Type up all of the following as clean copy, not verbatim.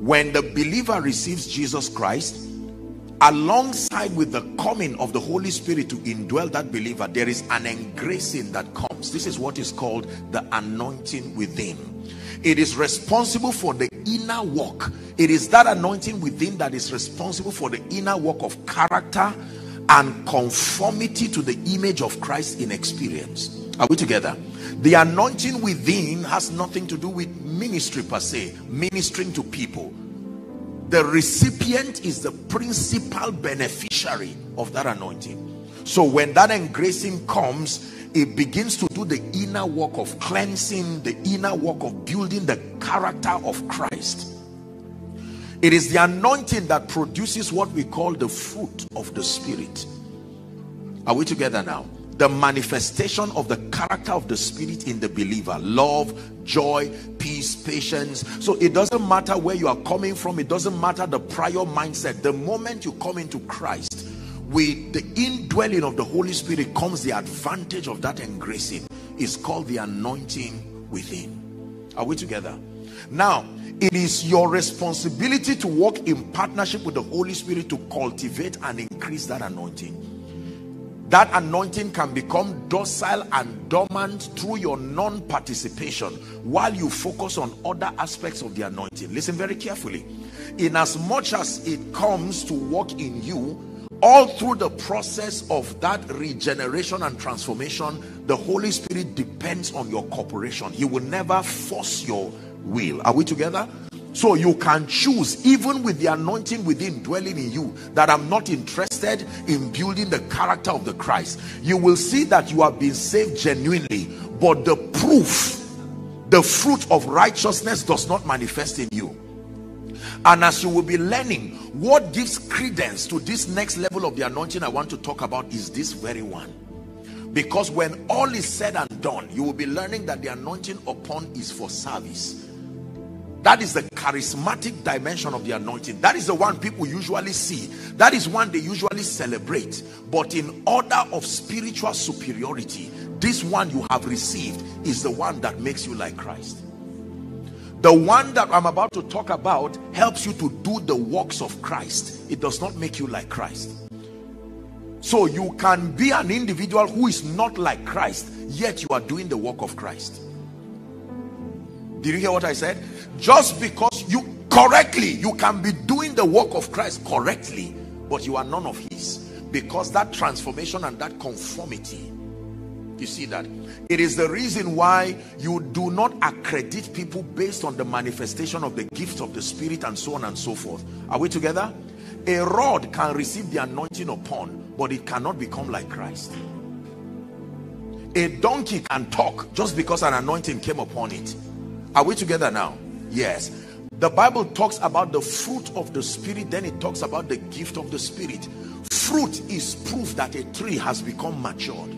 When the believer receives Jesus Christ, alongside with the coming of the Holy Spirit to indwell that believer, there is an engracing that comes. This is what is called the anointing within. It is responsible for the inner work. It is that anointing within that is responsible for the inner work of character and conformity to the image of Christ in experience. Are we together? The anointing within has nothing to do with ministry per se, ministering to people. The recipient is the principal beneficiary of that anointing. So when that engracing comes, it begins to do the inner work of cleansing, the inner work of building the character of Christ. It is the anointing that produces what we call the fruit of the Spirit. Are we together now? The manifestation of the character of the Spirit in the believer: love, joy, peace, patience. So it doesn't matter where you are coming from, it doesn't matter the prior mindset. The moment you come into Christ, with the indwelling of the Holy Spirit comes the advantage of that engracing. It's called the anointing within. Are we together? Now, it is your responsibility to walk in partnership with the Holy Spirit to cultivate and increase that anointing. That anointing can become docile and dormant through your non-participation while you focus on other aspects of the anointing. Listen very carefully. In as much as it comes to work in you, all through the process of that regeneration and transformation, the Holy Spirit depends on your cooperation. He will never force your will. Are we together? So you can choose, even with the anointing within dwelling in you, that I'm not interested in building the character of the Christ. You will see that you have been saved genuinely, but the proof, the fruit of righteousness, does not manifest in you. And as you will be learning, what gives credence to this next level of the anointing I want to talk about is this very one. Because when all is said and done, you will be learning that the anointing upon is for service. That is the charismatic dimension of the anointing. That is the one people usually see. That is one they usually celebrate. But in order of spiritual superiority, this one you have received is the one that makes you like Christ. The one that I'm about to talk about helps you to do the works of Christ. It does not make you like Christ. So you can be an individual who is not like Christ, yet you are doing the work of Christ. Did you hear what I said? Just because you can be doing the work of Christ correctly, but you are none of his, because that transformation and that conformity, you see that? It is the reason why you do not accredit people based on the manifestation of the gift of the Spirit and so on and so forth. Are we together? A rod can receive the anointing upon, but it cannot become like Christ. A donkey can talk just because an anointing came upon it. Are we together now? Yes. The Bible talks about the fruit of the Spirit, then it talks about the gift of the Spirit. Fruit is proof that a tree has become matured.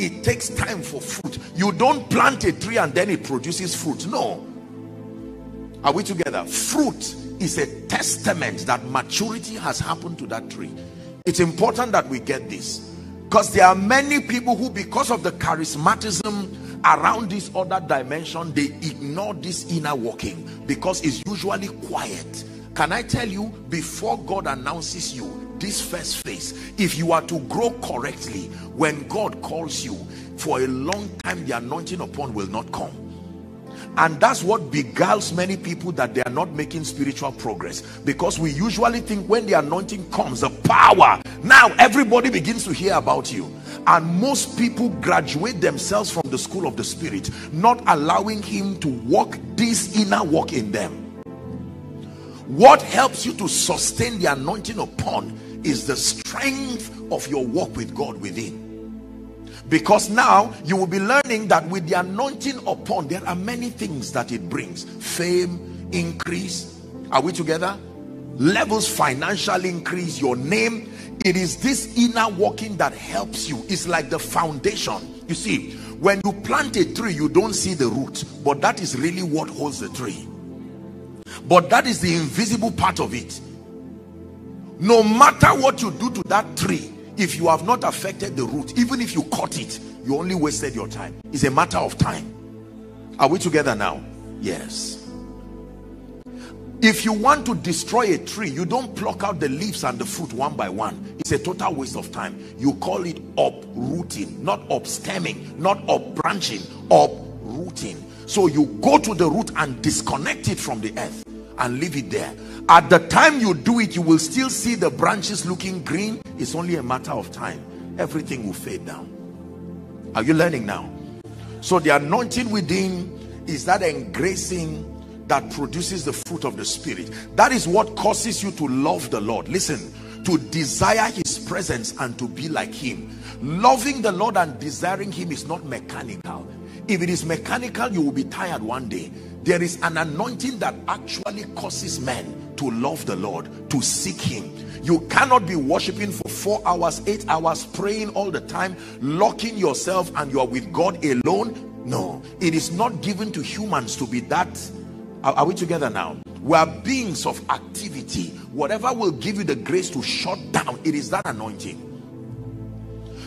It takes time for fruit. You don't plant a tree and then it produces fruit. No. Are we together? Fruit is a testament that maturity has happened to that tree. It's important that we get this, because there are many people who, because of the charismatism around this other dimension, they ignore this inner working because it's usually quiet. Can I tell you, before God announces you this first phase, if you are to grow correctly, when God calls you, for a long time the anointing upon will not come. And that's what beguiles many people, that they are not making spiritual progress, because we usually think when the anointing comes, the power, now everybody begins to hear about you. And most people graduate themselves from the school of the Spirit, not allowing him to work this inner work in them. What helps you to sustain the anointing upon is the strength of your walk with God within. Because now you will be learning that with the anointing upon, there are many things that it brings: fame, increase. Are we together? Levels, financial increase, your name. It is this inner working that helps you. It's like the foundation. You see, when you plant a tree, you don't see the root, but that is really what holds the tree. But that is the invisible part of it. No matter what you do to that tree, if you have not affected the root, even if you cut it, you only wasted your time. It's a matter of time. Are we together now? Yes. If you want to destroy a tree, you don't pluck out the leaves and the fruit one by one. It's a total waste of time. You call it uprooting, not upstemming, not upbranching, uprooting. So you go to the root and disconnect it from the earth and leave it there. At the time you do it, you will still see the branches looking green. It's only a matter of time. Everything will fade down. Are you learning now? So the anointing within is that engracing that produces the fruit of the Spirit. That is what causes you to love the Lord. Listen, to desire his presence and to be like him. Loving the Lord and desiring him is not mechanical. If it is mechanical, you will be tired one day. There is an anointing that actually causes men to love the Lord, to seek him. You cannot be worshiping for 4 hours, 8 hours, praying all the time, locking yourself, and you are with God alone. No, it is not given to humans to be that. Are we together now? We are beings of activity. Whatever will give you the grace to shut down, it is that anointing.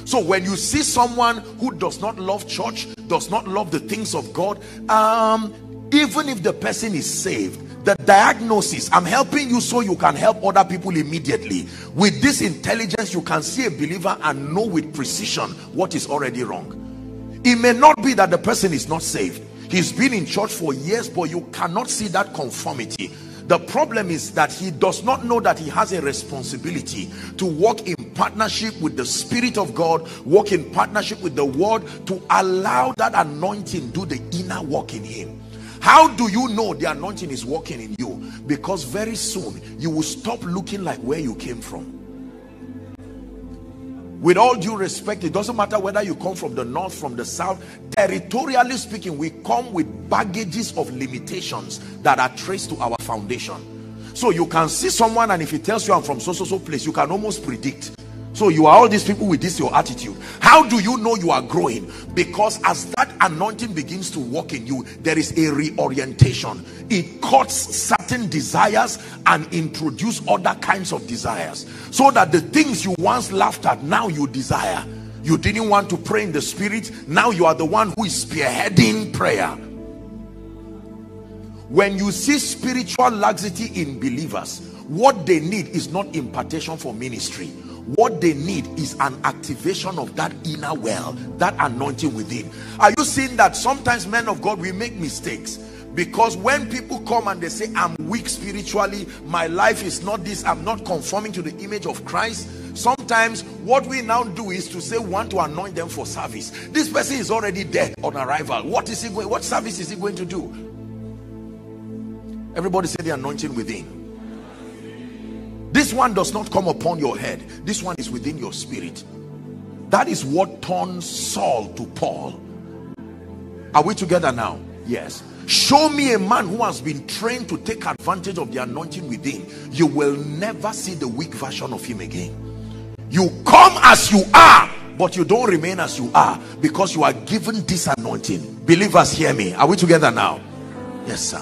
So when you see someone who does not love church, does not love the things of God, even if the person is saved, the diagnosis, I'm helping you so you can help other people immediately. With this intelligence, you can see a believer and know with precision what is already wrong. It may not be that the person is not saved. He's been in church for years, but you cannot see that conformity. The problem is that he does not know that he has a responsibility to walk in partnership with the Spirit of God, walk in partnership with the Word, to allow that anointing do the inner work in him. How do you know the anointing is working in you? Because very soon you will stop looking like where you came from. With all due respect, it doesn't matter whether you come from the north, from the south. Territorially speaking, we come with baggages of limitations that are traced to our foundation. So you can see someone, and if he tells you I'm from so place, you can almost predict. So you are all these people with this your attitude. How do you know you are growing? Because as that anointing begins to work in you, there is a reorientation. It cuts certain desires and introduces other kinds of desires, so that the things you once laughed at, now you desire. You didn't want to pray in the Spirit, now you are the one who is spearheading prayer. When you see spiritual laxity in believers, what they need is not impartation for ministry. What they need is an activation of that inner well, that anointing within. Are you seeing that sometimes, men of God, we make mistakes? Because when people come and they say, I'm weak spiritually, my life is not this, I'm not conforming to the image of Christ, sometimes what we now do is to say we want to anoint them for service. This person is already dead on arrival. What service is he going to do? Everybody say the anointing within. This one does not come upon your head. This one is within your spirit. That is what turned Saul to Paul. Are we together now? Yes. Show me a man who has been trained to take advantage of the anointing within. You will never see the weak version of him again. You come as you are, but you don't remain as you are, because you are given this anointing. Believers, hear me. Are we together now? Yes, sir.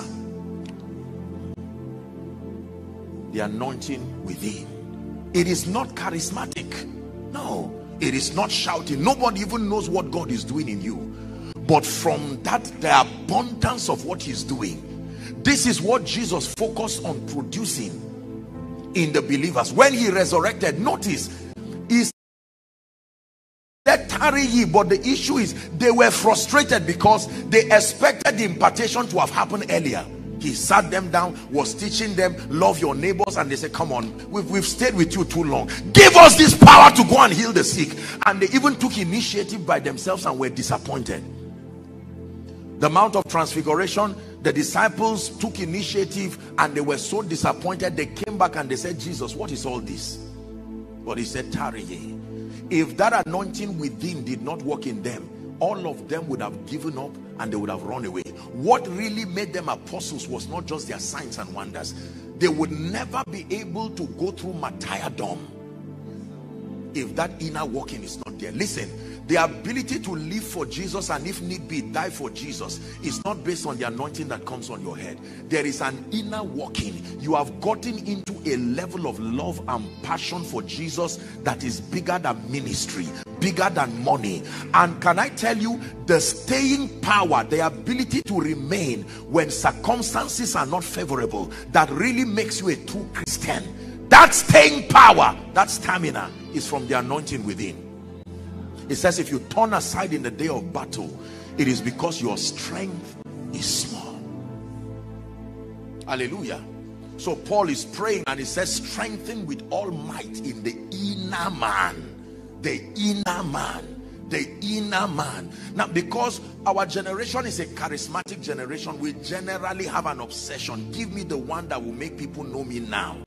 The anointing within. It is not charismatic. No, it is not shouting. Nobody even knows what God is doing in you. But from that, the abundance of what he's doing, this is what Jesus focused on producing in the believers. When he resurrected, notice, he said, tarry ye, but the issue is they were frustrated because they expected the impartation to have happened earlier. He sat them down, was teaching them, love your neighbors, and they said, come on, we've stayed with you too long. Give us this power to go and heal the sick. And they even took initiative by themselves and were disappointed. The Mount of Transfiguration, the disciples took initiative and they were so disappointed. They came back and they said, Jesus, what is all this? But he said, tarry ye. If that anointing within did not work in them, all of them would have given up and they would have run away. What really made them apostles was not just their signs and wonders. They would never be able to go through martyrdom if that inner working is not there. Listen, the ability to live for Jesus and, if need be, die for Jesus is not based on the anointing that comes on your head. There is an inner working. You have gotten into a level of love and passion for Jesus that is bigger than ministry, bigger than money. And can I tell you, the staying power, the ability to remain when circumstances are not favorable, that really makes you a true Christian. That staying power, that stamina, is from the anointing within. It says if you turn aside in the day of battle, it is because your strength is small. Hallelujah. So Paul is praying and he says, strengthen with all might in the inner man. The inner man. The inner man. Now, because our generation is a charismatic generation, we generally have an obsession. Give me the one that will make people know me now.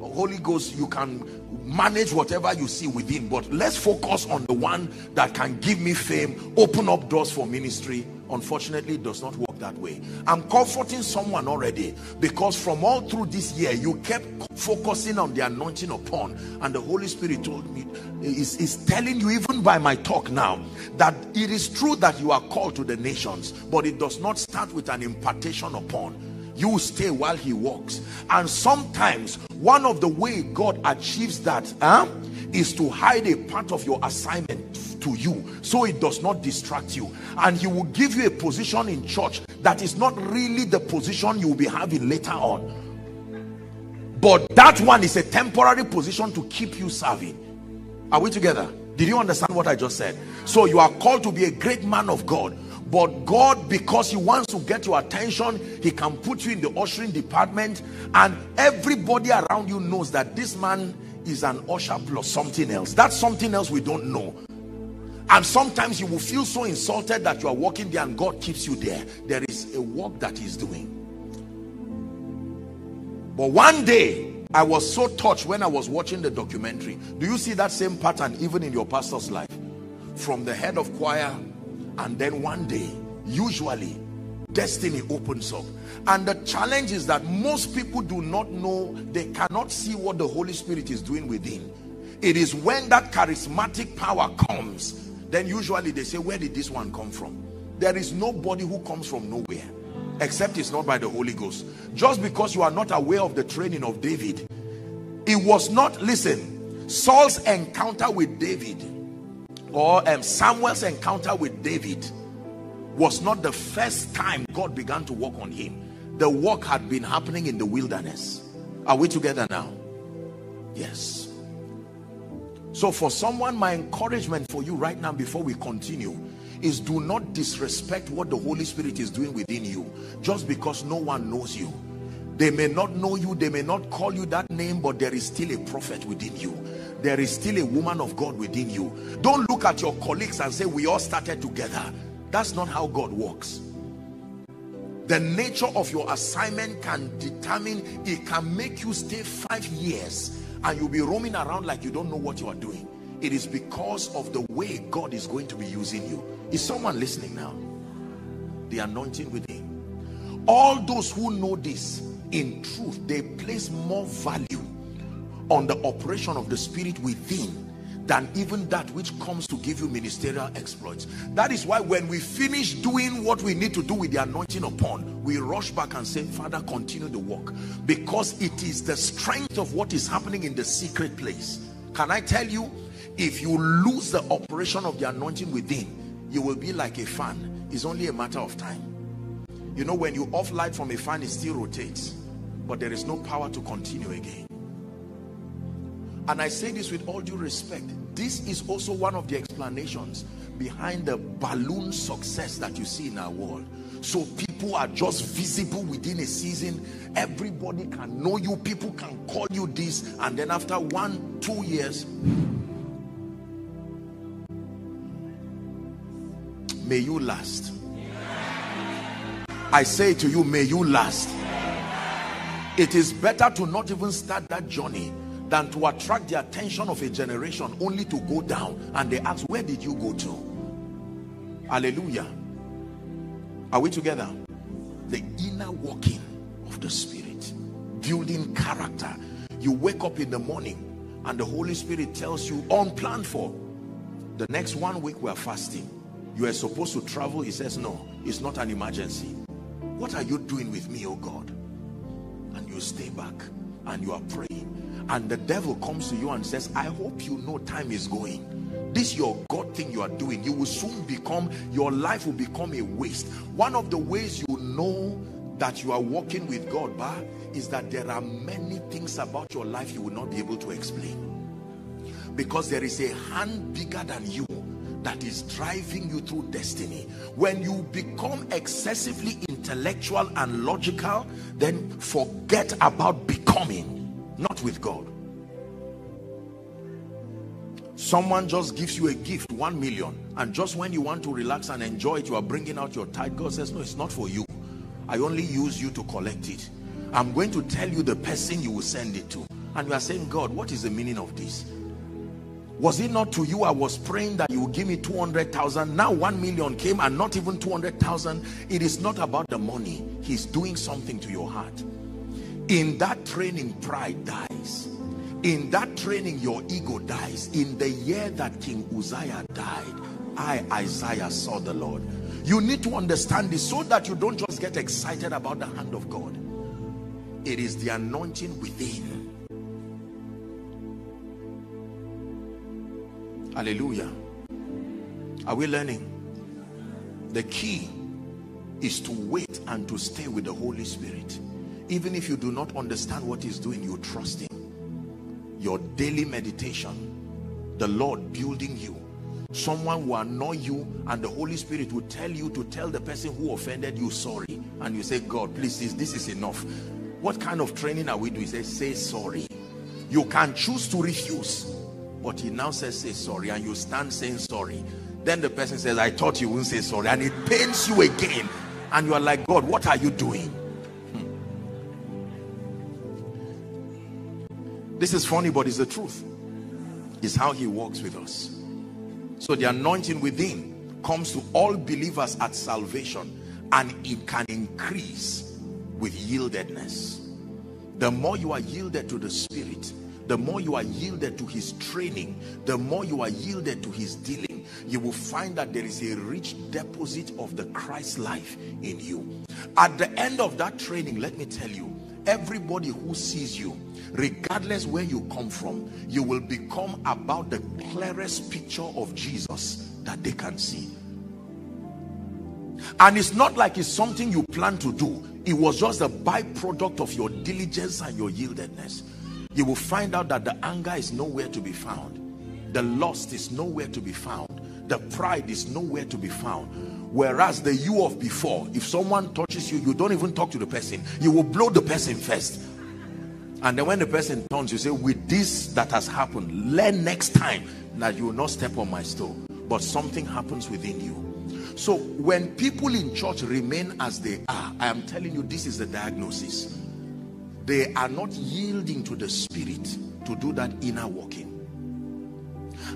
Holy Ghost, you can manage whatever you see within, but let's focus on the one that can give me fame, open up doors for ministry. Unfortunately, it does not work that way. I'm comforting someone already, because from all through this year you kept focusing on the anointing upon, and the Holy Spirit told me, is telling you even by my talk now, that it is true that you are called to the nations, but it does not start with an impartation upon. You stay while he walks. And sometimes one of the way God achieves that is to hide a part of your assignment to you, so it does not distract you. And he will give you a position in church that is not really the position you will be having later on, but that one is a temporary position to keep you serving. Are we together? Did you understand what I just said? So you are called to be a great man of God, but God, because he wants to get your attention, he can put you in the ushering department, and everybody around you knows that this man is an usher plus something else. That's something else we don't know. And sometimes you will feel so insulted that you are walking there and God keeps you there. There is a work that he's doing. But one day, I was so touched when I was watching the documentary. Do you see that same pattern even in your pastor's life? From the head of choir, and then one day, usually, destiny opens up. And the challenge is that most people do not know, they cannot see what the Holy Spirit is doing within. It is when that charismatic power comes, then usually they say, where did this one come from? There is nobody who comes from nowhere, except it's not by the Holy Ghost. Just because you are not aware of the training of David. It was not, listen, Saul's encounter with David, or Samuel's encounter with David, was not the first time God began to work on him. The work had been happening in the wilderness. Are we together now? Yes. So for someone, my encouragement for you right now before we continue is, do not disrespect what the Holy Spirit is doing within you just because no one knows you. They may not know you, they may not call you that name, but there is still a prophet within you. There is still a woman of God within you. Don't look at your colleagues and say, we all started together. That's not how God works. The nature of your assignment can determine, it can make you stay 5 years and you'll be roaming around like you don't know what you are doing. It is because of the way God is going to be using you. Is someone listening now? The anointing within. All those who know this, in truth, they place more value on the operation of the Spirit within than even that which comes to give you ministerial exploits. That is why when we finish doing what we need to do with the anointing upon, we rush back and say, Father, continue the work, because it is the strength of what is happening in the secret place. Can I tell you, if you lose the operation of the anointing within, you will be like a fan. It's only a matter of time. You know, when you off light from a fan, it still rotates, but there is no power to continue again. And I say this with all due respect, this is also one of the explanations behind the balloon success that you see in our world. So people are just visible within a season. Everybody can know you, people can call you this, and then after 1-2 years, may you last. I say to you, may you last. It is better to not even start that journey than to attract the attention of a generation only to go down, and they ask, where did you go to? Hallelujah. Are we together? The inner walking of the Spirit, building character. You wake up in the morning and the Holy Spirit tells you, unplanned for, the next 1 week we are fasting. You are supposed to travel. He says, no, it's not an emergency. What are you doing with me, oh God? And you stay back and you are praying. And the devil comes to you and says, I hope you know time is going. This your God thing you are doing, you will soon become, your life will become a waste. One of the ways you know that you are walking with God, bah, is that there are many things about your life you will not be able to explain. Because there is a hand bigger than you that is driving you through destiny. When you become excessively intellectual and logical, then forget about becoming, not with God. Someone just gives you a gift, 1 million, and just when you want to relax and enjoy it, you are bringing out your tithe. God says, no, it's not for you. I only use you to collect it. I'm going to tell you the person you will send it to. And you are saying, God, what is the meaning of this? Was it not to you I was praying that you would give me 200,000? Now 1 million came and not even 200,000. It is not about the money. He's doing something to your heart. In that training, pride dies. In that training, your ego dies. In the year that King Uzziah died, I, Isaiah, saw the Lord. You need to understand this so that you don't just get excited about the hand of God. It is the anointing within. Hallelujah. Are we learning? The key is to wait and to stay with the Holy Spirit. Even if you do not understand what he's doing, you trust him. Your daily meditation, the Lord building you. Someone will annoy you and the Holy Spirit will tell you to tell the person who offended you sorry. And you say, God, please, this is enough. What kind of training are we doing? He says, say sorry. You can choose to refuse. But he now says, say sorry, and you stand saying sorry. Then the person says, I thought you wouldn't say sorry. And it pains you again. And you are like, God, what are you doing? This is funny, but it's the truth. It's how he walks with us. So the anointing within comes to all believers at salvation. And it can increase with yieldedness. The more you are yielded to the Spirit, the more you are yielded to his training, the more you are yielded to his dealing, you will find that there is a rich deposit of the Christ life in you. At the end of that training, let me tell you, everybody who sees you, regardless where you come from, you will become about the clearest picture of Jesus that they can see. And it's not like it's something you plan to do. It was just a byproduct of your diligence and your yieldedness. You will find out that the anger is nowhere to be found. The lust is nowhere to be found. The pride is nowhere to be found. Whereas the you of before, if someone touches you, you don't even talk to the person. You will blow the person first. And then when the person turns, you say, with this that has happened, learn next time that you will not step on my toe. But something happens within you. So when people in church remain as they are, I am telling you, this is the diagnosis. They are not yielding to the Spirit to do that inner working.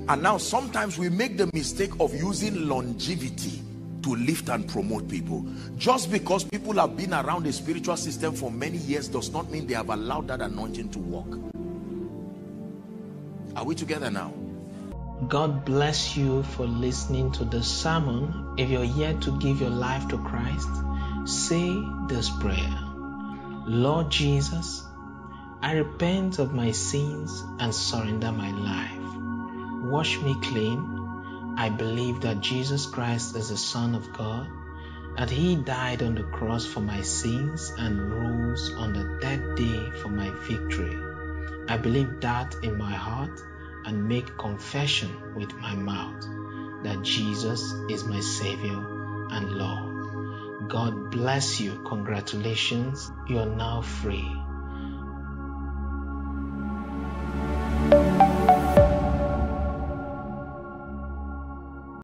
And now sometimes we make the mistake of using longevity to lift and promote people. Just because people have been around a spiritual system for many years does not mean they have allowed that anointing to work. Are we together now? God bless you for listening to the sermon. If you're yet to give your life to Christ, say this prayer. Lord Jesus, I repent of my sins and surrender my life. Wash me clean. I believe that Jesus Christ is the Son of God, that he died on the cross for my sins and rose on the third day for my victory. I believe that in my heart and make confession with my mouth that Jesus is my Savior and Lord. God bless you. Congratulations. You are now free.